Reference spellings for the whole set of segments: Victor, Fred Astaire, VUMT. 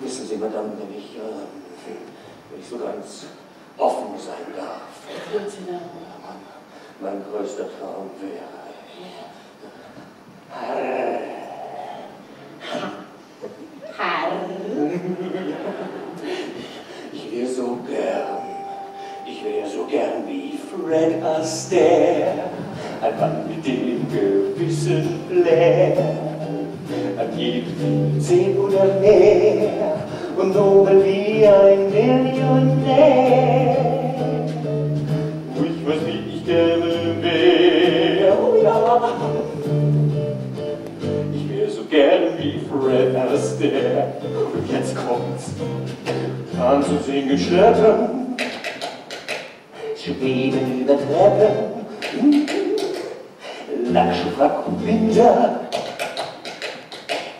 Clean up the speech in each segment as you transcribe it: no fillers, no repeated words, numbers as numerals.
Wissen Sie, Madame, wenn ich so ganz offen sein darf. Ja, mein größter Traum wäre ich. Harr. Harr. Ich wäre so gern. Ich wäre so gern wie Fred Astaire. Ein Mann mit dem Gewissen leer. An jedem 10 oder mehr. Und nobel wie ein Millionär. Ich weiß, wie ich gerne wäre. Oh ja. Ich wäre so gerne wie Fred Astaire. Und jetzt kommt's. Anzusingen, schleppen. Schweben über Treppen, Lackschwrack und Winter,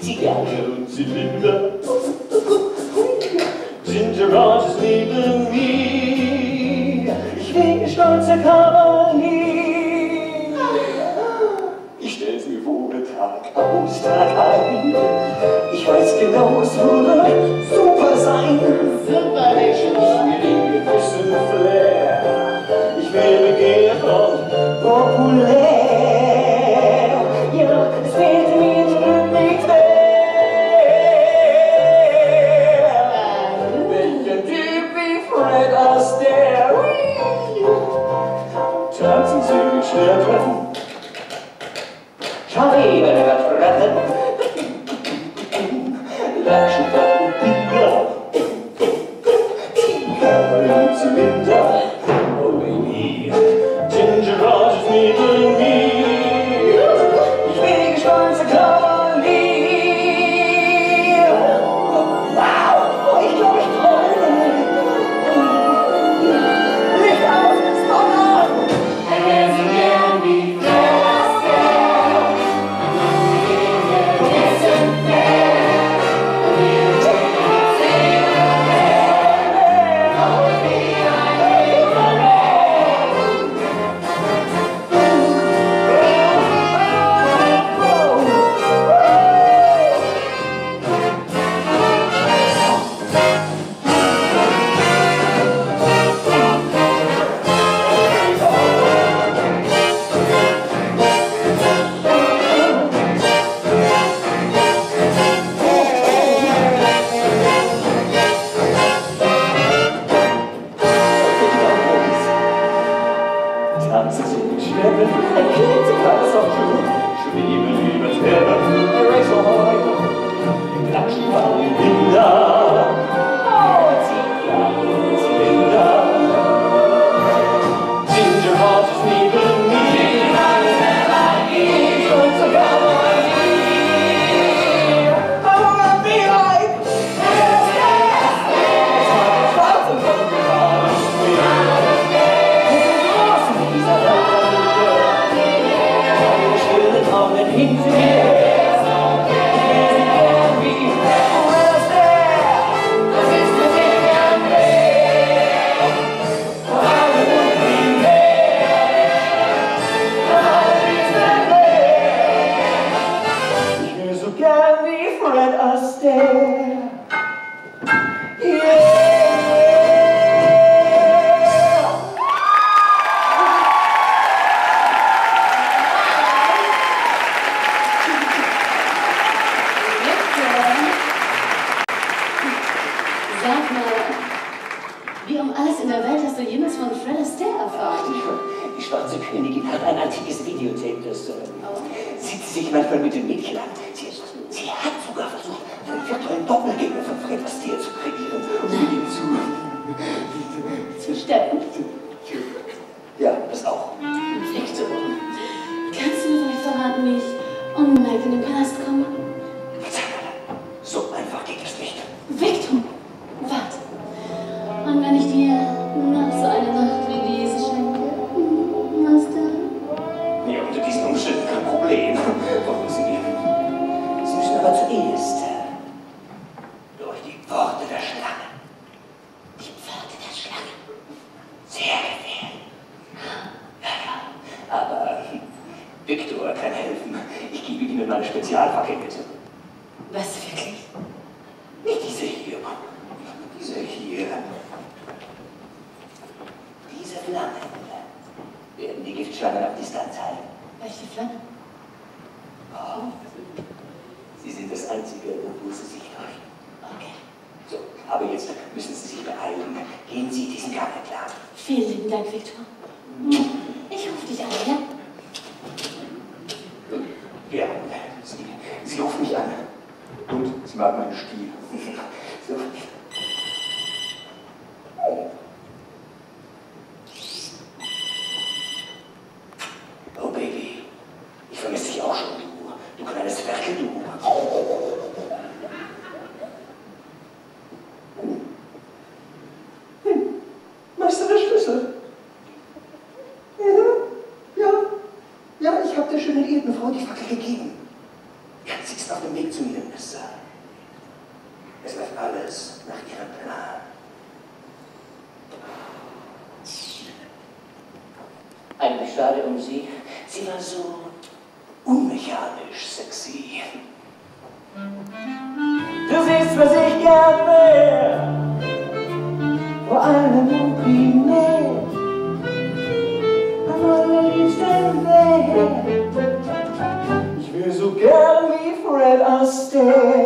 Zigarre und Zylinder, sind Garages neben mir. Ich wege stolzer Kavalier. Ich stell's mir wohl Tag aus Tag ein. Ich weiß genau, es würde super sein. Super lächeln mit dem gewissen Flair. Ich wäre begehrt und populär. Ja, es fehlt mir drüben nichts mehr. Welcher Typ wie Fred Astaire. Tanzen, singen, schleppen. Schweben über Treppen. Latschen, Pappen, Pinkler. Zigarre und Zylinder. Durch die Pforte der Schlange. Die Pforte der Schlange? Gehen Sie diesen Gang entlang. Vielen lieben Dank, Viktor. Ich rufe dich an, ja? Ja, Sie rufen mich an. Gut, Sie mag meinen Stil. So. Oh. Oh, Baby. Ich vermisse dich auch schon, du. Du kleines Werkel, du. Oh. Die Fackel gegeben. Sie ist auf dem Weg zu Ihnen, Mister. Es läuft alles nach Ihrem Plan. Eigentlich schade um Sie. Sie war so unmechanisch sexy. Du siehst, was ich gern will. Vor allem und primär. Am allerliebsten Weg. So gern wie Fred Astaire.